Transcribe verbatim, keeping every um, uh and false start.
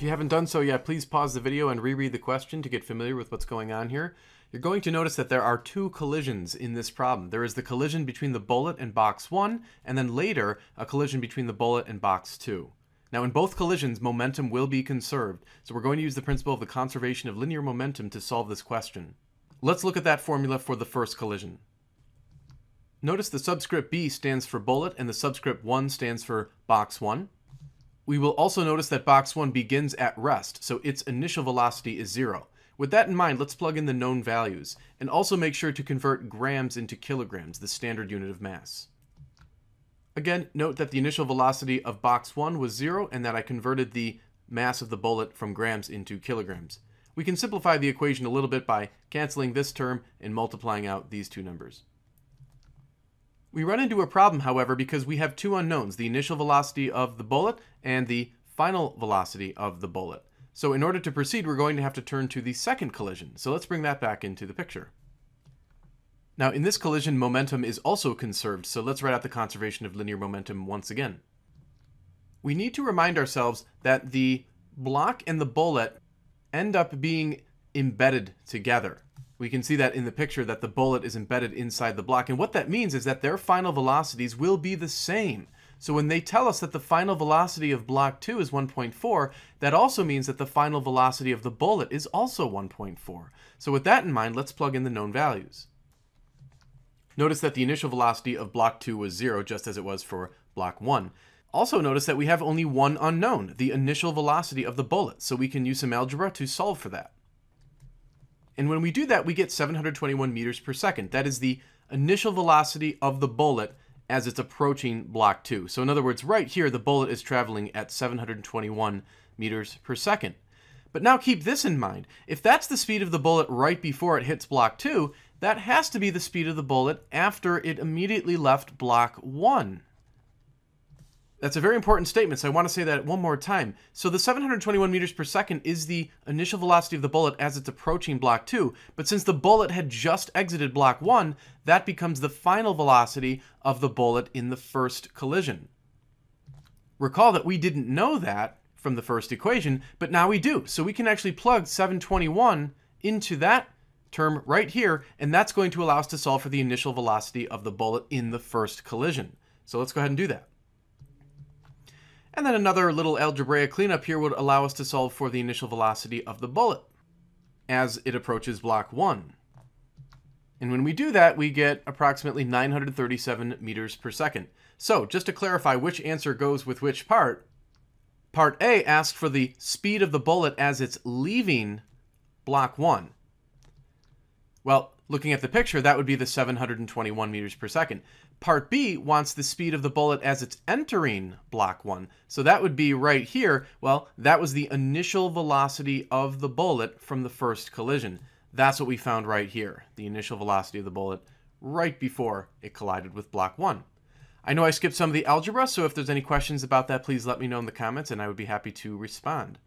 If you haven't done so yet, please pause the video and reread the question to get familiar with what's going on here. You're going to notice that there are two collisions in this problem. There is the collision between the bullet and box one, and then later a collision between the bullet and box two. Now in both collisions, momentum will be conserved, so we're going to use the principle of the conservation of linear momentum to solve this question. Let's look at that formula for the first collision. Notice the subscript B stands for bullet and the subscript one stands for box one. We will also notice that box one begins at rest, so its initial velocity is zero. With that in mind, let's plug in the known values, and also make sure to convert grams into kilograms, the standard unit of mass. Again, note that the initial velocity of box one was zero and that I converted the mass of the bullet from grams into kilograms. We can simplify the equation a little bit by canceling this term and multiplying out these two numbers. We run into a problem, however, because we have two unknowns, the initial velocity of the bullet and the final velocity of the bullet. So in order to proceed, we're going to have to turn to the second collision. So let's bring that back into the picture. Now in this collision, momentum is also conserved, so let's write out the conservation of linear momentum once again. We need to remind ourselves that the block and the bullet end up being embedded together. We can see that in the picture that the bullet is embedded inside the block, and what that means is that their final velocities will be the same. So when they tell us that the final velocity of block two is one point four, that also means that the final velocity of the bullet is also one point four. So with that in mind, let's plug in the known values. Notice that the initial velocity of block two was zero, just as it was for block one. Also notice that we have only one unknown, the initial velocity of the bullet, so we can use some algebra to solve for that. And when we do that, we get seven hundred twenty-one meters per second. That is the initial velocity of the bullet as it's approaching block two. So in other words, right here, the bullet is traveling at seven hundred twenty-one meters per second. But now keep this in mind. If that's the speed of the bullet right before it hits block two, that has to be the speed of the bullet after it immediately left block one. That's a very important statement, so I want to say that one more time. So the seven hundred twenty-one meters per second is the initial velocity of the bullet as it's approaching block two, but since the bullet had just exited block one, that becomes the final velocity of the bullet in the first collision. Recall that we didn't know that from the first equation, but now we do. So we can actually plug seven hundred twenty-one into that term right here, and that's going to allow us to solve for the initial velocity of the bullet in the first collision. So let's go ahead and do that. And then another little algebraic cleanup here would allow us to solve for the initial velocity of the bullet as it approaches block one. And when we do that, we get approximately nine hundred thirty-seven meters per second. So just to clarify which answer goes with which part, part A asks for the speed of the bullet as it's leaving block one. Well, looking at the picture, that would be the seven hundred twenty-one meters per second. Part B wants the speed of the bullet as it's entering block one. So that would be right here. Well, that was the initial velocity of the bullet from the first collision. That's what we found right here, the initial velocity of the bullet right before it collided with block one. I know I skipped some of the algebra, so if there's any questions about that, please let me know in the comments and I would be happy to respond.